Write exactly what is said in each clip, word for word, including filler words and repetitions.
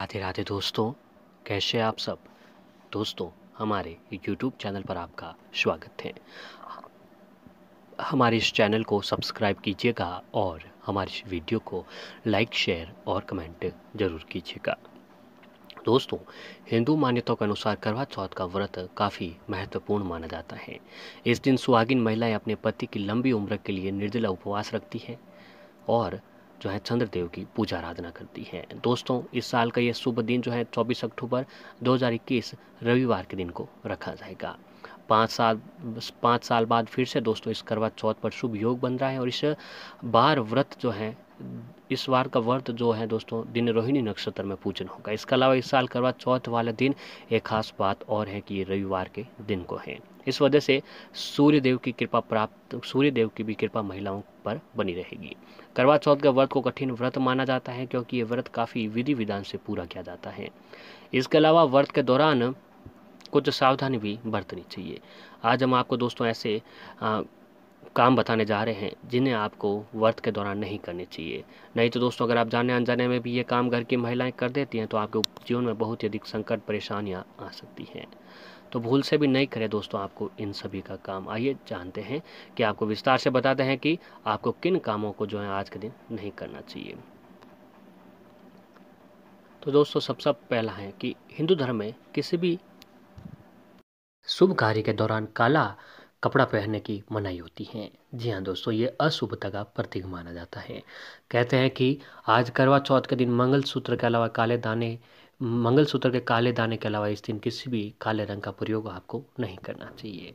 राधे राधे दोस्तों, कैसे आप सब दोस्तों। हमारे यूट्यूब चैनल पर आपका स्वागत है। हमारे इस चैनल को सब्सक्राइब कीजिएगा और हमारी इस वीडियो को लाइक, शेयर और कमेंट ज़रूर कीजिएगा। दोस्तों, हिंदू मान्यताओं के अनुसार करवा चौथ का व्रत काफ़ी महत्वपूर्ण माना जाता है। इस दिन सुहागिन महिलाएं अपने पति की लंबी उम्र के लिए निर्जला उपवास रखती हैं और जो है चंद्रदेव की पूजा आराधना करती है। दोस्तों, इस साल का यह शुभ दिन जो है चौबीस अक्टूबर दो हज़ार इक्कीस रविवार के दिन को रखा जाएगा। पाँच साल पाँच साल बाद फिर से दोस्तों इस करवा चौथ पर शुभ योग बन रहा है और इस बार व्रत जो है इस बार का व्रत जो है दोस्तों दिन रोहिणी नक्षत्र में पूजन होगा। इसके अलावा इस साल करवा चौथ वाला दिन एक खास बात और है कि ये रविवार के दिन को है। इस वजह से सूर्यदेव की कृपा प्राप्त सूर्यदेव की भी कृपा महिलाओं पर बनी रहेगी। करवा चौथ के व्रत को कठिन व्रत माना जाता है क्योंकि ये व्रत काफ़ी विधि विधान से पूरा किया जाता है। इसके अलावा व्रत के दौरान कुछ सावधानी भी बरतनी चाहिए। आज हम आपको दोस्तों ऐसे आ, काम बताने जा रहे हैं जिन्हें आपको व्रत के दौरान नहीं करने चाहिए। नहीं तो दोस्तों अगर आप जाने अनजाने में भी ये काम घर की महिलाएं कर देती हैं तो आपके जीवन में बहुत ही अधिक संकट, परेशानियां आ सकती हैं। तो भूल से भी नहीं करें दोस्तों आपको इन सभी का काम। आइए जानते हैं कि आपको विस्तार से बताते हैं कि आपको किन कामों को जो है आज के दिन नहीं करना चाहिए। तो दोस्तों सबसे पहला है कि हिंदू धर्म में किसी भी शुभ कार्य के दौरान काला कपड़ा पहनने की मनाही होती है। जी हाँ दोस्तों, ये अशुभता का प्रतीक माना जाता है। कहते हैं कि आज करवा चौथ के दिन मंगलसूत्र के अलावा काले दाने मंगलसूत्र के काले दाने के अलावा इस दिन किसी भी काले रंग का प्रयोग आपको नहीं करना चाहिए।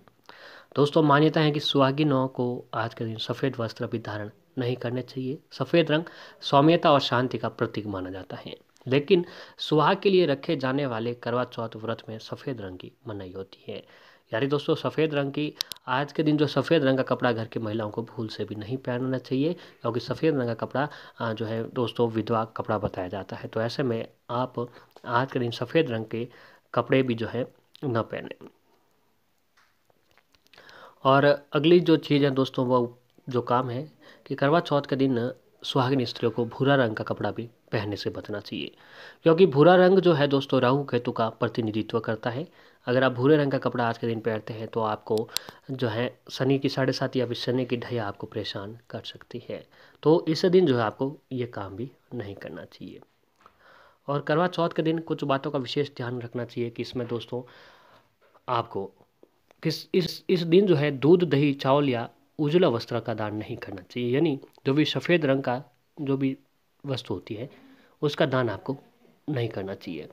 दोस्तों, मान्यता है कि सुहागिनों को आज के दिन सफ़ेद वस्त्र भी धारण नहीं करने चाहिए। सफ़ेद रंग सौम्यता और शांति का प्रतीक माना जाता है, लेकिन सुहाग के लिए रखे जाने वाले करवा चौथ व्रत में सफ़ेद रंग की मनाही होती है। यानी दोस्तों सफ़ेद रंग की आज के दिन जो सफ़ेद रंग का कपड़ा घर की महिलाओं को भूल से भी नहीं पहनना चाहिए, क्योंकि सफ़ेद रंग का कपड़ा जो है दोस्तों विधवा कपड़ा बताया जाता है। तो ऐसे में आप आज के दिन सफ़ेद रंग के कपड़े भी जो है न पहने। और अगली जो चीज़ है दोस्तों वो जो काम है कि करवा चौथ के दिन सुहागिन स्त्रियों को भूरा रंग का कपड़ा भी पहनने से बचना चाहिए, क्योंकि भूरा रंग जो है दोस्तों राहु केतु का प्रतिनिधित्व करता है। अगर आप भूरे रंग का कपड़ा आज के दिन पहनते हैं तो आपको जो है शनि की साढ़े सात या फिर शनि की ढैया आपको परेशान कर सकती है। तो इस दिन जो है आपको ये काम भी नहीं करना चाहिए। और करवा चौथ के दिन कुछ बातों का विशेष ध्यान रखना चाहिए कि इसमें दोस्तों आपको किस इस इस दिन जो है दूध, दही, चावल या उजला वस्त्र का दान नहीं करना चाहिए। यानी जो भी सफ़ेद रंग का जो भी वस्तु होती है उसका दान आपको नहीं करना चाहिए।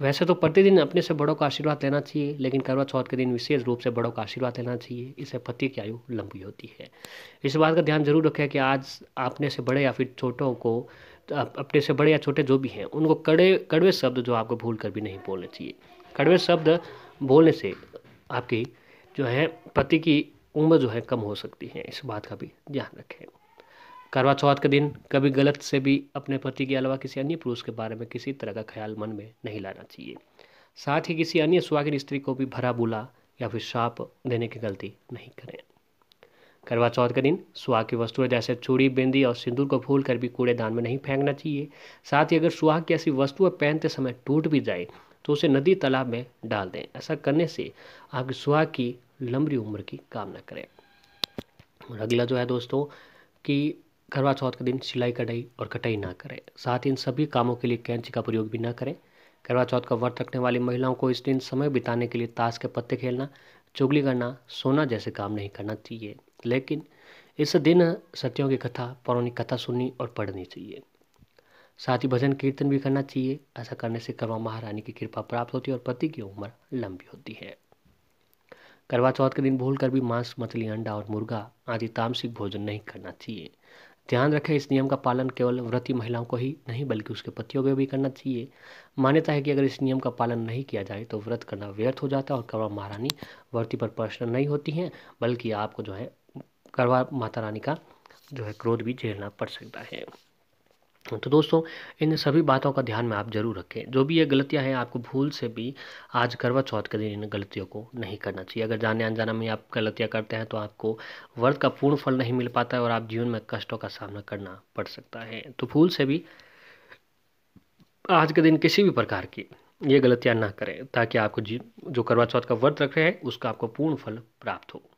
वैसे तो प्रतिदिन अपने से बड़ों का आशीर्वाद लेना चाहिए, लेकिन करवा चौथ के दिन विशेष रूप से बड़ों का आशीर्वाद लेना चाहिए। इससे पति की आयु लंबी होती है। इस बात का ध्यान जरूर रखें कि आज अपने से बड़े या फिर छोटों को अपने से बड़े या छोटे जो भी हैं उनको कड़े कड़वे शब्द जो आपको भूल कर भी नहीं बोलने चाहिए। कड़वे शब्द बोलने से आपकी जो है पति की उम्र जो है कम हो सकती है। इस बात का भी ध्यान रखें। करवा चौथ के दिन कभी गलत से भी अपने पति के अलावा किसी अन्य पुरुष के बारे में किसी तरह का ख्याल मन में नहीं लाना चाहिए। साथ ही किसी अन्य सुहागिन स्त्री को भी भरा बुला या फिर शाप देने की गलती नहीं करें। करवा चौथ के दिन सुहाग की वस्तुएं जैसे चूड़ी, बिंदी और सिंदूर को भूल कर भी कूड़ेदान में नहीं फेंकना चाहिए। साथ ही अगर सुहाग की ऐसी वस्तुएं पहनते समय टूट भी जाए तो उसे नदी, तालाब में डाल दें। ऐसा करने से आपकी सुहाग की लंबी उम्र की कामना करें। और अगला जो है दोस्तों कि करवा चौथ के दिन सिलाई, कढ़ाई और कटाई ना करें। साथ ही इन सभी कामों के लिए कैंची का प्रयोग भी ना करें। करवा चौथ का व्रत रखने वाली महिलाओं को इस दिन समय बिताने के लिए ताश के पत्ते खेलना, चुगली करना, सोना जैसे काम नहीं करना चाहिए। लेकिन इस दिन सत्यों की कथा, पौराणिक कथा सुननी और पढ़नी चाहिए। साथ ही भजन कीर्तन भी करना चाहिए। ऐसा करने से करवा महारानी की कृपा प्राप्त होती है और पति की उम्र लंबी होती है। करवा चौथ के दिन भूलकर भी मांस, मछली, अंडा और मुर्गा आदि तामसिक भोजन नहीं करना चाहिए। ध्यान रखें इस नियम का पालन केवल व्रती महिलाओं को ही नहीं बल्कि उसके पतियों को भी करना चाहिए। मान्यता है कि अगर इस नियम का पालन नहीं किया जाए तो व्रत करना व्यर्थ हो जाता है और करवा महारानी व्रती पर प्रसन्न नहीं होती हैं, बल्कि आपको जो है करवा माता रानी का जो है क्रोध भी झेलना पड़ सकता है। तो दोस्तों इन सभी बातों का ध्यान में आप जरूर रखें। जो भी ये गलतियां हैं आपको भूल से भी आज करवा चौथ के दिन इन गलतियों को नहीं करना चाहिए। अगर जाने अनजाने में आप गलतियां करते हैं तो आपको व्रत का पूर्ण फल नहीं मिल पाता है और आप जीवन में कष्टों का सामना करना पड़ सकता है। तो भूल से भी आज के दिन किसी भी प्रकार की ये गलतियाँ ना करें, ताकि आपको जो करवा चौथ का व्रत रख रहे हैं उसका आपको पूर्ण फल प्राप्त हो।